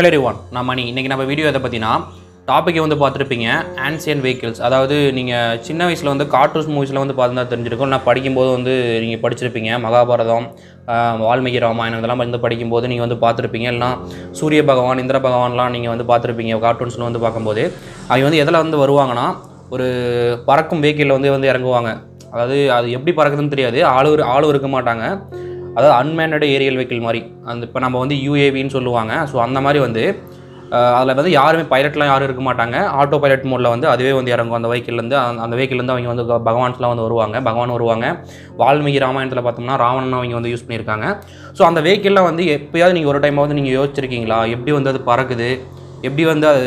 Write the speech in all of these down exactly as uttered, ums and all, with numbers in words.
Hello everyone, நான் மணி. இன்னைக்கு நம்ம வீடியோ எதை பத்தினா டாபிக் வந்து பார்த்திருப்பீங்க ஆன்சியன்ட் vehicles. அதாவது நீங்க சின்ன வயசுல வந்து கார்ட்டூன்ஸ் மூவிஸ்ல வந்து பார்த்தா தெரிஞ்சிருக்கும். நான் படிக்கும்போது வந்து நீங்க படிச்சிருப்பீங்க மகாபாரதம், வால்மீகி ராமாயணம் இதெல்லாம் வந்து படிக்கும்போது நீங்க வந்து பார்த்திருப்பீங்க. இல்லனா சூரிய பகவான், இந்திர பகவான்லாம் நீங்க வந்து பார்த்திருப்பீங்க கார்ட்டூன்ஸ்ல வந்து பாக்கும்போது. அவங்க வந்து எதல வந்து வருவாங்கனா ஒரு பறக்கும் vehicle வந்து வந்து இறங்குவாங்க. அதாவது அது எப்படி பறக்குதுன்னு தெரியாது. ஆளு ஆளு இருக்க மாட்டாங்க. அதாவது அன்மேனட் ஏரியல் வெஹிக்கிள் மாதிரி அந்த இப்போ நம்ம வந்து யூஏவின்னு சொல்லுவாங்க. ஸோ அந்த மாதிரி வந்து அதில் வந்து யாருமே பைலட்லாம் யாரும் இருக்க மாட்டாங்க. ஆட்டோ பைலட் மோடில் வந்து அதுவே வந்து இறங்கும் அந்த வெஹிக்கிள்லேருந்து. அந்த வெஹிக்கிள்லேருந்து அவங்க வந்து பகவான்ஸ்லாம் வந்து வருவாங்க, பகவான் வருவாங்க. வால்மீகி ராமாயணத்தில் பார்த்தோம்னா ராவணன் அவங்க வந்து யூஸ் பண்ணியிருக்காங்க. ஸோ அந்த வெஹிக்கிள்லாம் வந்து எப்போயாவது நீங்கள் ஒரு டைமாக வந்து நீங்கள் யோசிச்சிருக்கீங்களா எப்படி வந்து அது பறக்குது, எப்படி வந்து அது?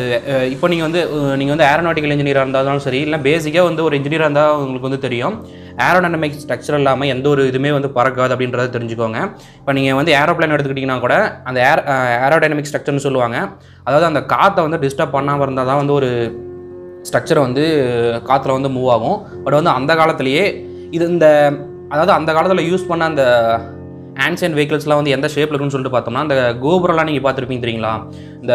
இப்போ நீங்கள் வந்து நீங்கள் வந்து ஏரோநாட்டிக்கல் இன்ஜினியராக இருந்தாலும் சரி, இல்லை பேசிக்காக வந்து ஒரு இன்ஜினியராக இருந்தால் உங்களுக்கு வந்து தெரியும் ஏரோடைனமிக் ஸ்ட்ரக்சர் இல்லாமல் எந்த ஒரு இதுவுமே வந்து பறக்காது அப்படின்றத தெரிஞ்சுக்கோங்க. இப்போ நீங்கள் வந்து ஏரோப்ளேன் எடுத்துக்கிட்டிங்கன்னா கூட அந்த ஏர் ஏரோடைனமிக் ஸ்ட்ரக்சர்னு சொல்லுவாங்க. அதாவது அந்த காற்றை வந்து டிஸ்டர்ப் பண்ணாமல் இருந்தால் தான் வந்து ஒரு ஸ்ட்ரக்சர் வந்து காற்றுல வந்து மூவ் ஆகும். பட் வந்து அந்த காலத்துலேயே இது இந்த அதாவது அந்த காலத்தில் யூஸ் பண்ண அந்த ஆன்சியன்ட் வெஹிக்கிள்ஸ்லாம் வந்து எந்த ஷேப்பில் இருக்குன்னு சொல்லிட்டு பார்த்தோம்னா அந்த கோபுரம்லாம் நீங்கள் பார்த்துருப்பீங்க தெரியுங்களா? இந்த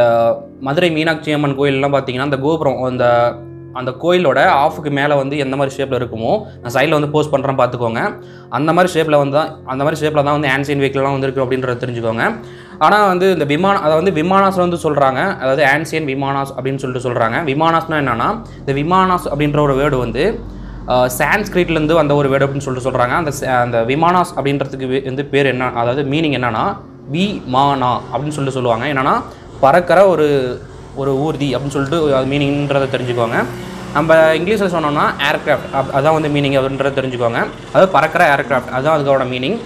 மதுரை மீனாட்சி அம்மன் கோயிலெலாம் பார்த்தீங்கன்னா அந்த கோபுரம் அந்த அந்த கோயிலோட ஆஃபுக்கு மேலே வந்து எந்த மாதிரி ஷேப்பில் இருக்குமோ நான் சைடில் வந்து போஸ்ட் பண்ணுறேன் பார்த்துக்கோங்க. அந்த மாதிரி ஷேப்பில் வந்து தான் அந்த மாதிரி ஷேப்பில் தான் வந்து ஆன்சியன்ட் வெஹிக்கிள்லாம் வந்துருக்கு அப்படின்றத தெரிஞ்சுக்கோங்க. ஆனால் வந்து இந்த விமானம் அதை வந்து விமானாஸ் வந்து சொல்கிறாங்க. அதாவது ஆன்சியன்ட் விமானாஸ் அப்படின்னு சொல்லிட்டு சொல்கிறாங்க. விமானாஸ்னால் என்னென்னா இந்த விமானாஸ் அப்படின்ற ஒரு வேர்டு வந்து சான்ஸ்கிரிட்லேருந்து வந்த ஒரு வேர்டு அப்படின்னு சொல்லிட்டு சொல்கிறாங்க. அந்த அந்த விமானாஸ் அப்படின்றதுக்கு வந்து பேர் என்ன, அதாவது மீனிங் என்னென்னா விமானா அப்படின்னு சொல்லிட்டு சொல்லுவாங்க. என்னென்னா பறக்கிற ஒரு ஒரு ஊர்தி அப்படின்னு சொல்லிட்டு அது மீனிங்ன்றதை தெரிஞ்சுக்கோங்க. நம்ம இங்கிலீஷில் சொன்னோம்னா ஏர்க்ராஃப்ட் அப் அதான் வந்து மீனிங் அப்படின்றத தெரிஞ்சுக்கோங்க. அதாவது பறக்கிற ஏர்க்ராஃப்ட் அதுதான் அதுக்கோட மீனிங்.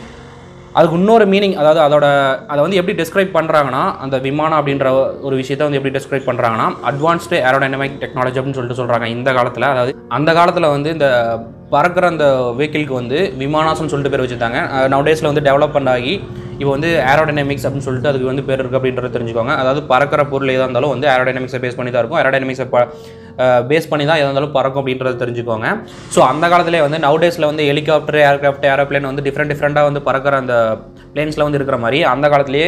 அதுக்கு இன்னொரு மீனிங் அதாவது அதோட அதை வந்து எப்படி டிஸ்கிரைப் பண்ணுறாங்கன்னா அந்த விமானம் அப்படின்ற ஒரு விஷயத்தை வந்து எப்படி டிஸ்கிரைப் பண்ணுறாங்கன்னா அட்வான்ஸ்டு ஏரோடைனமிக் டெக்னாலஜி அப்படின்னு சொல்லிட்டு சொல்கிறாங்க இந்த காலத்தில். அதாவது அந்த காலத்தில் வந்து இந்த பறக்கிற அந்த வெஹிக்கிளுக்கு வந்து விமானாசம்னு சொல்லிட்டு பேர் வச்சுருந்தாங்க. நவடேஸில் வந்து டெவலப்மெண்ட் ஆகி இப்போ வந்து ஏரோடைனமிக்ஸ் அப்படின்னு சொல்லிட்டு அதுக்கு வந்து பேர் இருக்குது அப்படின்றத தெரிஞ்சுக்கோங்க. அதாவது பறக்கிற பொருள் எதாக இருந்தாலும் வந்து ஏரோடைனமிக்ஸை பேஸ் பண்ணி தான் இருக்கும். ஏரோடைனமிக்ஸை ப பேஸ் பண்ணி தான் எதாக இருந்தாலும் பறக்கும் அப்படின்றத தெரிஞ்சுக்கோங்க. ஸோ அந்த காலத்துலேயே வந்து நவுடேஸில் வந்து ஹெலிகாப்டர், ஏர்க்ராஃப்ட், ஏரோப்ளேன் வந்து டிஃப்ரெண்ட் டிஃப்ரெண்ட்டாக வந்து பறக்கிற அந்த பிளேன்ஸில் வந்து இருக்கிற மாதிரி அந்த காலத்துலேயே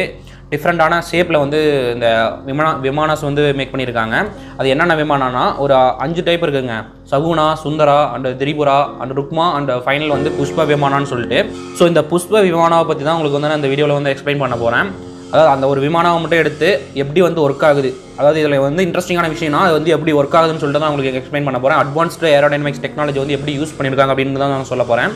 டிஃப்ரெண்ட்டான ஷேப்பில் வந்து இந்த விமான விமானாஸ் வந்து மேக் பண்ணியிருக்காங்க. அது என்னென்ன விமானம்னா ஒரு அஞ்சு டைப் இருக்குதுங்க. Shakuna, Sundara and Tripura and Rukma and final வந்து புஷ்ப விமானான்னு சொல்லிட்டு. ஸோ இந்த புஷ்ப விமானாவை பற்றி தான் உங்களுக்கு வந்து நான் இந்த வீடியோவில் வந்து எக்ஸ்பிளைன் பண்ண போகிறேன். அதாவது அந்த ஒரு விமானாவை மட்டும் எடுத்து எப்படி வந்து ஒர்க் ஆகுது, அதாவது இதில் வந்து இன்ட்ரெஸ்டிங்கான விஷயம்னா அது வந்து எப்படி ஒர்க் ஆகுதுன்னு சொல்லிட்டு தான் உங்களுக்கு எக்ஸ்பிளைன் பண்ண போகிறேன். அட்வான்ஸ்டு ஏரோடைனமிக்ஸ் டெக்னாலஜி வந்து எப்படி யூஸ் பண்ணியிருக்காங்க அப்படின்னு தான் நான் சொல்ல போகிறேன்.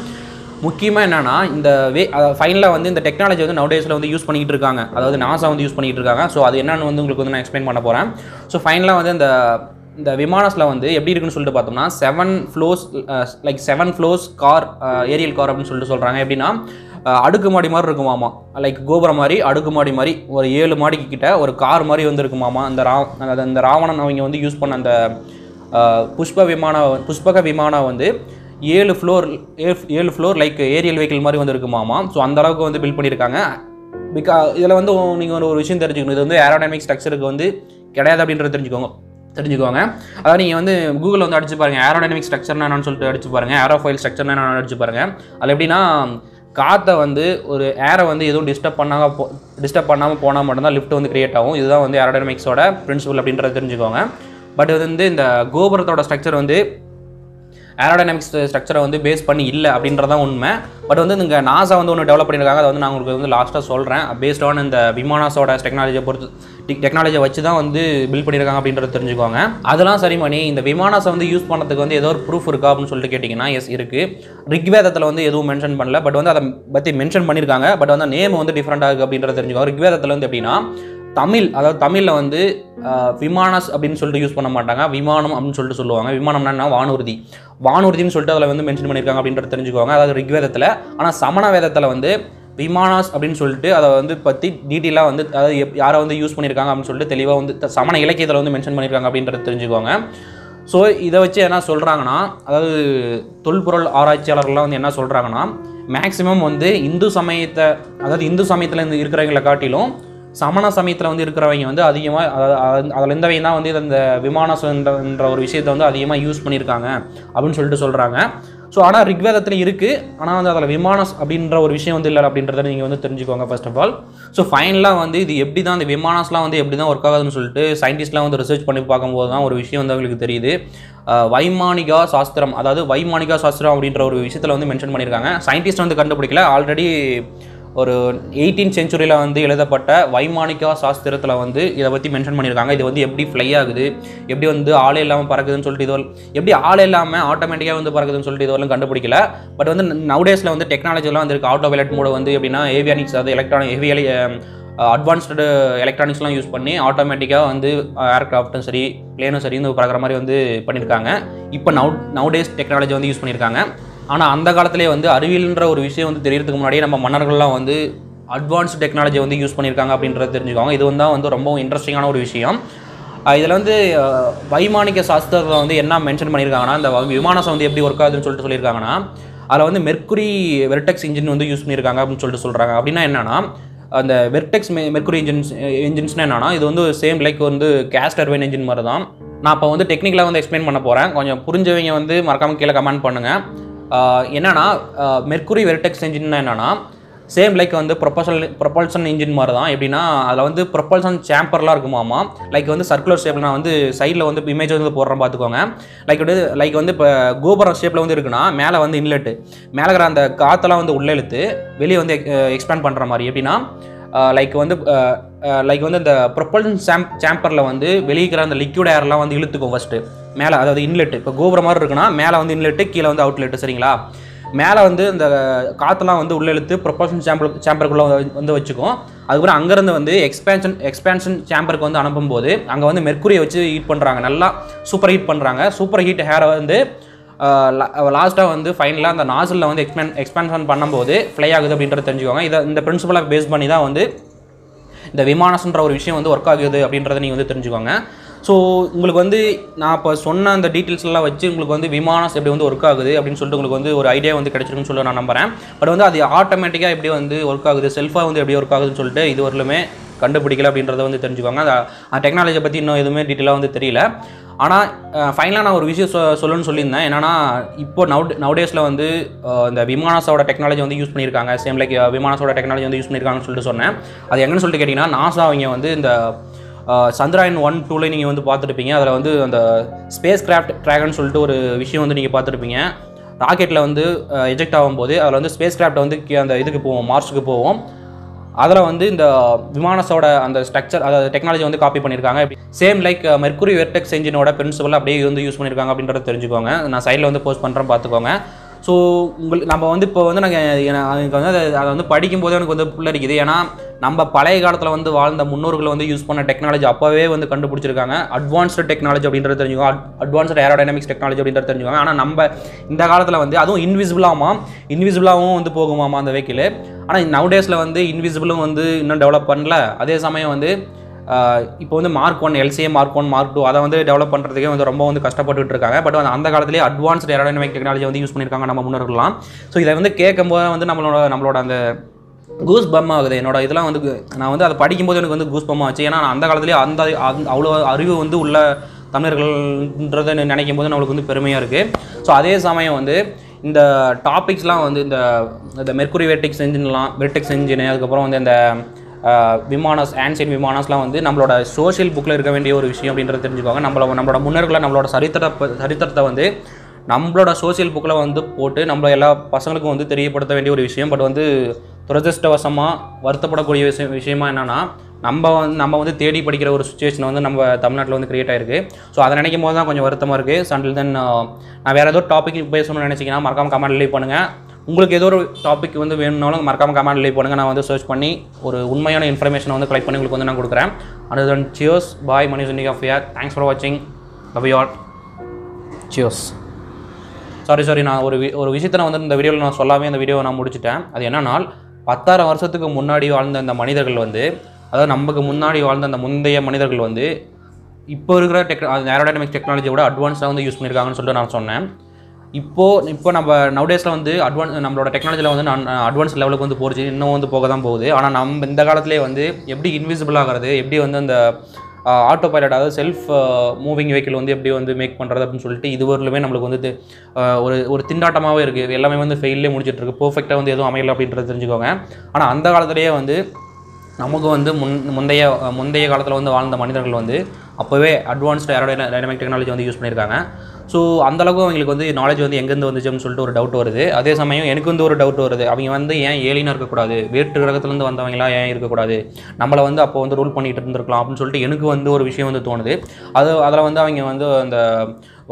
முக்கியமாக என்னென்னா இந்த வே ஃபைனலாக வந்து இந்த டெக்னாலஜி வந்து நவடேஸில் வந்து யூஸ் பண்ணிக்கிட்டு இருக்காங்க. அதாவது நாசா வந்து யூஸ் பண்ணிக்கிட்டு இருக்காங்க. ஸோ அது என்னென்னு வந்து உங்களுக்கு வந்து நான் எக்ஸ்பிளைன் பண்ண போகிறேன். ஸோ ஃபைனலாக வந்து இந்த இந்த விமானஸில் வந்து எப்படி இருக்குன்னு சொல்லிட்டு பார்த்தோம்னா seven floors like seven floors car aerial car அப்படின்னு சொல்லிட்டு சொல்கிறாங்க. எப்படின்னா அடுக்குமாடி மாதிரி இருக்குமாமா, லைக் கோபுரம் மாதிரி அடுக்குமாடி மாதிரி ஒரு ஏழு மாடிக்கு கிட்ட ஒரு கார் மாதிரி வந்து இருக்குமாமா. அந்த ரா அந்த ராவணன் அவங்க வந்து யூஸ் பண்ண அந்த புஷ்ப விமான புஷ்பக விமானம் வந்து ஏழு ஃப்ளோர் ஏழு ஃப்ளோர் லைக் ஏரியல் வெஹிக்கிள் மாதிரி வந்து இருக்குமாமா. ஸோ அந்தளவுக்கு வந்து பில்ட் பண்ணியிருக்காங்க. பிகா இதில் வந்து நீங்கள் ஒரு விஷயம் தெரிஞ்சுக்கணும், இது வந்து ஏரோடைனமிக் ஸ்ட்ரக்சருக்கு வந்து கிடையாது அப்படின்றத தெரிஞ்சுக்கோங்க தெரிஞ்சுக்கோங்க அதாவது நீங்கள் வந்து கூகுளில் வந்து அடிச்சு பாருங்கள் ஏரோடைனமிக் ஸ்ட்ரக்சர்னா என்னன்னு சொல்லிட்டு அடிச்சு பாருங்கள், ஏரோஃபாயில் ஸ்ட்ரக்சர்னா என்னன்னு அடிச்சு பாருங்கள். அது எப்படின்னா காற்றை வந்து ஒரு ஏரை வந்து எதுவும் டிஸ்டர்ப் பண்ணாமல் போ டிஸ்டர்ப் பண்ணாமல் போனால் மட்டும்தான் லிஃப்ட் வந்து கிரியேட் ஆகும். இதுதான் வந்து ஏரோடைனமிக்ஸோட பிரின்சிபல் அப்படின்றத தெரிஞ்சுக்கோங்க. பட் இது வந்து இந்த கோபுரத்தோட ஸ்ட்ரக்சர் வந்து ஏரோடைனமிக்ஸ் ஸ்ட்ரக்சரை வந்து பேஸ் பண்ணி இல்லை அப்படின்றதான் உண்மை. பட் வந்து இங்கே நாசா வந்து ஒன்று டெவலப் பண்ணியிருக்காங்க. அதை வந்து நான் உங்களுக்கு வந்து லாஸ்ட்டாக சொல்கிறேன். பேஸ்ட் ஆன் இந்த விமானாஸோட டெக்னாலஜியை பொறுத்து டெக்னாலஜியை வச்சு தான் வந்து பில்ட் பண்ணியிருக்காங்க அப்படின்றத தெரிஞ்சுக்கோங்க. அதெல்லாம் சரி மணி, இந்த விமானாஸை வந்து யூஸ் பண்ணுறதுக்கு வந்து ஏதோ ஒரு ப்ரூஃப் இருக்கா அப்படின்னு சொல்லிட்டு கேட்டிங்கன்னா எஸ் இருக்குது. ரிக்வேதத்தில் வந்து எதுவும் மென்ஷன் பண்ணல. பட் வந்து அதை பற்றி மென்ஷன் பண்ணியிருக்காங்க. பட் வந்து நேம் வந்து டிஃப்ரெண்ட்டாக இருக்குது அப்படின்றத தெரிஞ்சுக்கோங்க. ரிக்வேதத்தில் வந்து எப்படின்னா தமிழ் அதாவது தமிழில் வந்து விமானாஸ் அப்படின்னு சொல்லிட்டு யூஸ் பண்ண மாட்டாங்க, விமானம் அப்படின்னு சொல்லிட்டு சொல்லுவாங்க. விமானம்னா என்ன, வானூர்தி வானூர்தின்னு சொல்லிட்டு அதில் வந்து மென்ஷன் பண்ணியிருக்காங்க அப்படின்றத தெரிஞ்சுக்குவாங்க. அதாவது ரிக்வேதத்தில். ஆனால் சமண வேதத்தில் வந்து விமானாஸ் அப்படின்னு சொல்லிட்டு அதை வந்து பற்றி டீட்டெயிலாக வந்து அதாவது யாரை வந்து யூஸ் பண்ணியிருக்காங்க அப்படின்னு சொல்லிட்டு தெளிவாக வந்து சமண இலக்கியத்தில் வந்து மென்ஷன் பண்ணியிருக்காங்க அப்படின்றத தெரிஞ்சுக்குவாங்க. ஸோ இதை வச்சு என்ன சொல்கிறாங்கன்னா அதாவது தொல்பொருள் ஆராய்ச்சியாளர்கள்லாம் வந்து என்ன சொல்கிறாங்கன்னா மேக்ஸிமம் வந்து இந்து சமயத்தை அதாவது இந்து சமயத்தில் இருந்து இருக்கிறவங்களை காட்டிலும் சமண சமயத்தில் வந்து இருக்கிறவங்க வந்து அதிகமாக அதில் இருந்தவங்க தான் வந்து இந்த விமானம்ன்ற ஒரு விஷயத்தை வந்து அதிகமாக யூஸ் பண்ணியிருக்காங்க அப்படின்னு சொல்லிட்டு சொல்கிறாங்க. So, ஆனால் ரிக்வேதத்தில் இருக்கு. ஆனால் வந்து அதில் விமானஸ் அப்படின்ற ஒரு விஷயம் வந்து இல்லை அப்படின்றத நீங்கள் வந்து தெரிஞ்சுக்கோங்க ஃபர்ஸ்ட் ஆஃப் ஆல். ஸோ ஃபைனலாக வந்து இது எப்படி தான் இந்த விமானஸ்லாம் வந்து எப்படி தான் ஒர்க் ஆகுதுன்னு சொல்லிட்டு சயின்டிஸ்ட்லாம் வந்து ரிசர்ச் பண்ணி பார்க்கும்போது தான் ஒரு விஷயம் வந்து அவங்களுக்கு தெரியுது. வைமானிகா சாஸ்திரம், அதாவது வைமானிகா சாஸ்திரம் அப்படின்ற ஒரு விஷயத்தில் வந்து மென்ஷன் பண்ணியிருக்காங்க. சயின்டிஸ்ட் வந்து கண்டுபிடிக்கல, ஆல்ரெடி ஒரு எயிட்டீன் சென்ச்சுரியில் வந்து எழுதப்பட்ட வைமானிகா சாஸ்திரத்தில் வந்து இதை பற்றி மென்ஷன் பண்ணியிருக்காங்க. இது வந்து எப்படி ஃப்ளை ஆகுது, எப்படி வந்து ஆளே இல்லாமல் பறக்குதுன்னு சொல்லிட்டு இதுவரை, எப்படி ஆளே இல்லாமல் ஆட்டோமேட்டிக்காக வந்து பறக்குதுன்னு சொல்லிட்டு இதுவரை கண்டுபிடிக்கல. பட் வந்து நவுடேஸில் வந்து டெக்னாலஜிலாம் வந்து இருக்குது. ஆட்டோ பைலட் மூட வந்து எப்படின்னா ஏவியானிக்ஸ், அது எலக்ட்ரானிக் ஹெவியலி அட்வான்ஸ்டு எலக்ட்ரானிக்ஸ்லாம் யூஸ் பண்ணி ஆட்டோமேட்டிக்காக வந்து ஏர்க்ராஃப்ட்டும் சரி பிளேனும் சரி வந்து பறக்கிற மாதிரி வந்து பண்ணியிருக்காங்க. இப்போ நவு நவுடேஸ் டெக்னாலஜி வந்து யூஸ் பண்ணியிருக்காங்க. ஆனால் அந்த காலத்திலே வந்து அறிவியல்ன்ற ஒரு விஷயம் வந்து தெரியறதுக்கு முன்னாடியே நம்ம மன்னர்கள்லாம் வந்து அட்வான்ஸ்டு டெக்னாலஜி வந்து யூஸ் பண்ணியிருக்காங்க அப்படின்றத தெரிஞ்சுக்காங்க. இது வந்து வந்து ரொம்ப இன்ட்ரெஸ்டிங்கான ஒரு விஷயம். இதில் வந்து வைமானிக சாஸ்திரத்தில் வந்து என்ன மென்ஷன் பண்ணியிருக்காங்கன்னா, இந்த விமானம் வந்து எப்படி ஒர்க் ஆகுதுன்னு சொல்லிட்டு சொல்லியிருக்காங்கன்னா, அதில் வந்து மெர்க்குரி வெர்டெக்ஸ் இன்ஜின் வந்து யூஸ் பண்ணியிருக்காங்க அப்படின்னு சொல்லிட்டு சொல்கிறாங்க. அப்படின்னா என்னென்னா, அந்த வெர்டெக்ஸ் மெ மெர்க்குரி இன்ஜின்ஸ் இன்ஜின்ஸ்னால் என்னென்னா, இது வந்து சேம் லைக் வந்து கேஸ் டர்பைன் இன்ஜின் மாதிரி தான். நான் இப்போ வந்து டெக்னிக்கலாக வந்து எக்ஸ்பிளைன் பண்ண போகிறேன். கொஞ்சம் புரிஞ்சவங்க வந்து மறக்காமல் கீழே கமெண்ட் பண்ணுங்கள். என்னென்னா, மெர்க்குரி வெர்டெக்ஸ் இன்ஜின்னா என்னென்னா, சேம் லைக் வந்து ப்ரொபல்ஷன் ப்ரொபல்ஷன் இன்ஜின் மாதிரி தான். எப்படின்னா, அதில் வந்து ப்ரொபல்ஷன் சேம்பர்லாம் இருக்குமாமா. லைக் வந்து சர்க்குலர் ஷேப்லாம் வந்து சைடில் வந்து இமேஜ் வந்து போடுறோம் பார்த்துக்கோங்க. லைக் வந்து லைக் வந்து இப்போ கோபுரம் ஷேப்பில் வந்து இருக்குன்னா மேலே வந்து இன்லெட்டு, மேலே இருக்கிற அந்த காற்றெல்லாம் வந்து உள்ளே இழுத்து வெளியே வந்து எக்ஸ்பேண்ட் பண்ணுற மாதிரி. எப்படின்னா, லைக் வந்து லைக் வந்து இந்த ப்ரொபல்ஷன் சேம் சேம்பரில் வந்து வெளியிக்கிற அந்த லிக்விட் ஏர்லாம் வந்து இழுத்துக்கும் ஃபஸ்ட்டு மேலே. அதாவது இன்லெட்டு இப்போ கோபுரம் மாதிரி இருக்குன்னா மேலே வந்து இன்லெட்டு, கீழே வந்து அவுட்லெட்டு, சரிங்களா. மேலே வந்து இந்த காற்றுலாம் வந்து உள்ளே இழுத்து ப்ரொபல்ஷன் சேம்பர் சேம்பருக்குள்ளே வந்து வச்சுக்கும். அதுக்கப்புறம் அங்கேருந்து வந்து எக்ஸ்பேன்ஷன் எக்ஸ்பேன்ஷன் சேம்பருக்கு வந்து அனுப்பும்போது அங்கே வந்து மெர்க்குரியை வச்சு ஹீட் பண்ணுறாங்க, நல்லா சூப்பர் ஹீட் பண்ணுறாங்க. சூப்பர் ஹீட் ஹேரை வந்து லாஸ்ட்டாக வந்து ஃபைனலாக அந்த நாசிலில் வந்து எக்ஸ்பேன் எக்ஸ்பேன்ஷன் பண்ணும்போது ஃப்ளை ஆகுது அப்படின்றத தெரிஞ்சுக்கோங்க. இதை இந்த பிரின்சிபலை பேஸ் பண்ணி தான் வந்து இந்த விமானம்ன்ற ஒரு விஷயம் வந்து ஒர்க் ஆகுது அப்படின்றத நீங்கள் வந்து தெரிஞ்சுக்கோங்க. ஸோ உங்களுக்கு வந்து நான் இப்போ சொன்ன அந்த டீட்டெயில்ஸ்லாம் வச்சு உங்களுக்கு வந்து விமானம் எப்படி வந்து ஒர்க் ஆகுது அப்படின்னு சொல்லிட்டு உங்களுக்கு வந்து ஒரு ஐடியா வந்து கிடைச்சிருக்குன்னு சொல்லி நான் நம்புகிறேன். பட் வந்து அது ஆட்டோமேட்டிக்காக எப்படி வந்து ஒர்க் ஆகுது, செல்ஃபாக வந்து எப்படி ஒர்க் ஆகுதுன்னு சொல்லிட்டு இதுவரையிலுமே கண்டுபிடிக்கல அப்படின்றத வந்து தெரிஞ்சுக்கோங்க. அந்த டெக்னாலஜியை பற்றி இன்னும் எதுவுமே டீட்டெயிலாக வந்து தெரியல. ஆனால் ஃபைனலாக நான் ஒரு விஷயம் சொ சொல்லணும்னு சொல்லியிருந்தேன். என்னென்னா, இப்போ நவு நவுடேஸில் வந்து இந்த விமானஸோட டெக்னாலஜி வந்து யூஸ் பண்ணியிருக்காங்க, சேம் லைக் விமானஸோட டெக்னாலஜி வந்து யூஸ் பண்ணியிருக்காங்கன்னு சொல்லிட்டு சொன்னேன். அது எங்கன்னு சொல்லிட்டு கேட்டிங்கன்னா, நாசா அவங்க வந்து இந்த சந்திராயன் ஒன் டூவில் நீங்கள் வந்து பார்த்துருப்பீங்க. அதில் வந்து அந்த ஸ்பேஸ் கிராஃப்ட் ட்ராகன் சொல்லிட்டு ஒரு விஷயம் வந்து நீங்கள் பார்த்துருப்பீங்க. ராக்கெட்டில் வந்து எஜெக்ட் ஆகும்போது அதில் வந்து ஸ்பேஸ் கிராஃப்ட் வந்து அந்த இதுக்கு போவோம், மார்ஸுக்கு போவோம். அதில் வந்து இந்த விமானத்தோட அந்த ஸ்ட்ரக்சர், அதாவது டெக்னாலஜி வந்து காப்பி பண்ணியிருக்காங்க. சேம் லைக் மெர்க்குரி வெர்டெக்ஸ் இன்ஜினோட பிரின்சிபல் அப்படியே வந்து யூஸ் பண்ணியிருக்காங்க அப்படின்றத தெரிஞ்சுக்கோங்க. நான் சைடில் வந்து போஸ்ட் பண்ணுறேன், பார்த்துக்கோங்க. ஸோ உங்களுக்கு நம்ம வந்து இப்போ வந்து நாங்கள் எனக்கு வந்து அதை அதை வந்து படிக்கும்போது எனக்கு வந்து புல்லரிக்குது. ஏன்னா நம்ம பழைய காலத்தில் வந்து வாழ்ந்த முன்னோர்களை வந்து யூஸ் பண்ண டெக்னாலஜி அப்போவே வந்து கண்டுபிடிச்சிருக்காங்க. அட்வான்ஸ்டு டெக்னாலஜி அப்படின்றது தெரிஞ்சுக்கோங்க, அட் அட்வான்ஸ்டு ஏரோடைனமிக்ஸ் டெக்னாலஜி அப்படின்றது தெரிஞ்சுக்கோங்க. ஆனால் நம்ம இந்த காலத்தில் வந்து அதுவும் இன்விசிபிளாமா இன்விசிபிளாகவும் வந்து போகுமாமா அந்த வெஹிக்கிள். ஆனால் நவுடேஸில் வந்து இன்விசிபிளும் வந்து இன்னும் டெவலப் பண்ணல. அதே சமயம் வந்து இப்போ வந்து Mark one LCA, Mark one Mark two அதை வந்து டெவலப் பண்ணுறதுக்கே வந்து ரொம்ப வந்து கஷ்டப்பட்டுட்டு இருக்காங்க. பட் வந்து அந்த காலத்திலே அட்வான்ஸ்டு ஏரோடைனமிக் டெக்னாலஜி வந்து யூஸ் பண்ணியிருக்காங்க நம்ம முன்னோர்கள்லாம். ஸோ இதை வந்து கேட்கும்போது வந்து நம்மளோட நம்மளோட அந்த கூஸ் பம் ஆகுது. என்னோட இதெல்லாம் வந்து நான் வந்து அதை படிக்கும்போது எனக்கு வந்து கூஸ் பம் ஆச்சு. ஏன்னா அந்த காலத்துலேயே அந்த அவ்வளோ அறிவு வந்து உள்ள தமிழர்கள்ன்றதை நினைக்கும் போது நம்மளுக்கு வந்து பெருமையாக இருக்குது. ஸோ அதே சமயம் வந்து இந்த டாபிக்ஸ்லாம் வந்து இந்த இந்த மெர்க்குரி வெர்டெக்ஸ் இன்ஜின்லாம், வெர்டெக்ஸ் இன்ஜினு, அதுக்கப்புறம் வந்து இந்த விமானஸ் ஆன்சியன்ட் விமானஸ்லாம் வந்து நம்மளோட சோஷியல் புக்கில் இருக்க வேண்டிய ஒரு விஷயம் அப்படின்றத தெரிஞ்சுக்குவாங்க. நம்மளோட நம்மளோட முன்னோர்களை, நம்மளோட சரித்திர சரித்திரத்தை வந்து நம்மளோட சோஷியல் புக்கில் வந்து போட்டு நம்மள எல்லா பசங்களுக்கும் வந்து தெரியப்படுத்த வேண்டிய ஒரு விஷயம். பட் வந்து துரதிருஷ்டவசமாக வருத்தப்படக்கூடிய விஷயம் விஷயமா என்னென்னா, நம்ம வந்து நம்ம வந்து தேடி படிக்கிற ஒரு சுச்சுவேஷன் வந்து நம்ம தமிழ்நாட்டில் வந்து க்ரியேட் ஆகிருக்கு. ஸோ அதை நினைக்கும் போது தான் கொஞ்சம் வருத்தமாக இருக்குது. சண்டில் தென் நான் வேறு ஏதோ டாபிக் பேசணும்னு நினச்சிங்கன்னா மறக்காமல் கமெண்ட் லீவ் பண்ணுங்கள். உங்களுக்கு ஏதோ ஒரு டாபிக் வந்து வேணும்னாலும் மறக்காமல் கமெண்ட் லீவ் பண்ணுங்கள். நான் வந்து சர்ச் பண்ணி ஒரு உண்மையான இன்ஃபர்மேஷனை வந்து கலெக்ட் பண்ணி உங்களுக்கு வந்து நான் கொடுக்குறேன். அண்ட் தென் சியர்ஸ், பாய் மணி சொன்னி ஆஃப் யார். தேங்க்ஸ் ஃபார் வாட்சிங். Love you all. Cheers. Sorry sorry நான் ஒரு ஒரு விஷயத்தை நான் வந்து இந்த வீடியோவில் நான் சொல்லாமே அந்த வீடியோவை நான் முடிச்சுட்டேன். அது என்னன்னா, பத்தாயிரம் வருஷத்துக்கு முன்னாடி வாழ்ந்த அந்த மனிதர்கள் வந்து, அதாவது நமக்கு முன்னாடி வாழ்ந்த அந்த முந்தைய மனிதர்கள் வந்து இப்போ இருக்கிற டெக் ஏரோடைனமிக்ஸ் டெக்னாலஜியை விட அட்வான்ஸாக வந்து யூஸ் பண்ணியிருக்காங்கன்னு சொல்லிட்டு நான் சொன்னேன். இப்போது இப்போ நம்ம நவுடேஸில் வந்து அட்வான் நம்மளோட டெக்னாலஜியில் வந்து நான் அட்வான்ஸ் லெவலுக்கு வந்து போச்சு, இன்னும் வந்து போக தான் போகுது. ஆனால் நம்ம இந்த காலத்திலே வந்து எப்படி இன்விசிபிள் ஆகிறது, எப்படி வந்து அந்த autopilot ஆக self moving vehicle வந்து எப்படி வந்து மேக் பண்றது அப்படினு சொல்லிட்டு இதுவரையிலுமே நமக்கு வந்து ஒரு ஒரு திண்டாட்டமாவே இருக்கு. எல்லாமே வந்து ஃபெயில்லே முடிஞ்சிட்டு இருக்கு. பெர்ஃபெக்ட்டா வந்து எதுவும் அமையல அப்படின்றது தெரிஞ்சுக்கோங்க. ஆனா அந்த காலத்திலேயே வந்து நமக்கு வந்து முந்தைய முந்தைய காலத்துல வந்து வாழ்ந்த மனிதர்கள் வந்து அப்பவே அட்வான்ஸ்ட் ஏரோடைனமிக் டெக்னாலஜி வந்து யூஸ் பண்ணிருக்காங்க. ஸோ அந்தளவுக்கு அவங்களுக்கு வந்து நாலேஜ் வந்து எங்கேருந்து வந்துச்சுன்னு சொல்லிட்டு ஒரு டவுட் வருது. அதே சமயம் எனக்கு வந்து ஒரு டவுட் வருது, அவங்க வந்து ஏன் ஏலியனாக இருக்கக்கூடாது, வேற்று கிரகத்துலேருந்து வந்தவங்களாம் ஏன் இருக்கக்கூடாது, நம்மளை வந்து அப்போ வந்து ரூல் பண்ணிகிட்டு இருந்திருக்கலாம் அப்படின்னு சொல்லிட்டு எனக்கு வந்து ஒரு விஷயம் வந்து தோணுது. அது அதில் வந்து அவங்க வந்து அந்த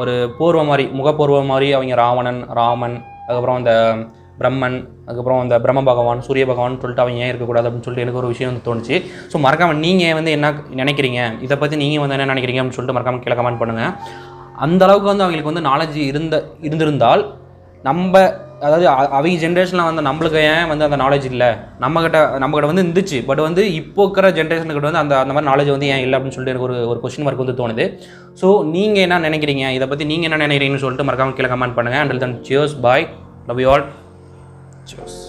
ஒரு பூர்வ மாதிரி முகப்பூர்வ மாதிரி அவங்க ராவணன் ராமன் அதுக்கப்புறம் அந்த பிரம்மன் அதுக்கப்புறம் அந்த பிரம்ம பகவான் சூரிய பகவான் சொல்லிட்டு அவங்க ஏன் இருக்கக்கூடாது அப்படின்னு சொல்லிட்டு எனக்கு ஒரு விஷயம் வந்து தோணுச்சு. ஸோ மறக்காமல் நீங்கள் வந்து என்ன நினைக்கிறீங்க, இதை பற்றி நீங்கள் வந்து என்ன நினைக்கிறீங்க அப்படின்னு சொல்லிட்டு மறக்காமல் கீழே கமெண்ட் பண்ணுங்கள். அந்தளவுக்கு வந்து அவங்களுக்கு வந்து நாலேஜ் இருந்த இருந்திருந்தால் நம்ம அதாவது அவங்க ஜென்ரேஷனில் வந்து நம்மளுக்கு ஏன் வந்து அந்த நாலேஜ் இல்லை, நம்மக்கிட்ட நம்மக்கிட்ட வந்து இருந்துச்சு பட் வந்து இப்போ இருக்கிற ஜென்ரேஷனுக்கிட்ட வந்து அந்த அந்த மாதிரி நாலேஜ் வந்து ஏன் இல்லை அப்படின்னு சொல்லிட்டு எனக்கு ஒரு ஒரு கொஸ்டின் மார்க் வந்து தோணுது. ஸோ நீங்கள் என்ன நினைக்கிறீங்க, இதை பற்றி நீங்கள் என்ன நினைக்கிறீங்கன்னு சொல்லிட்டு மறக்காமல் கீழே கமெண்ட் பண்ணுங்கள். Until then cheers, bye, love you all, cheers.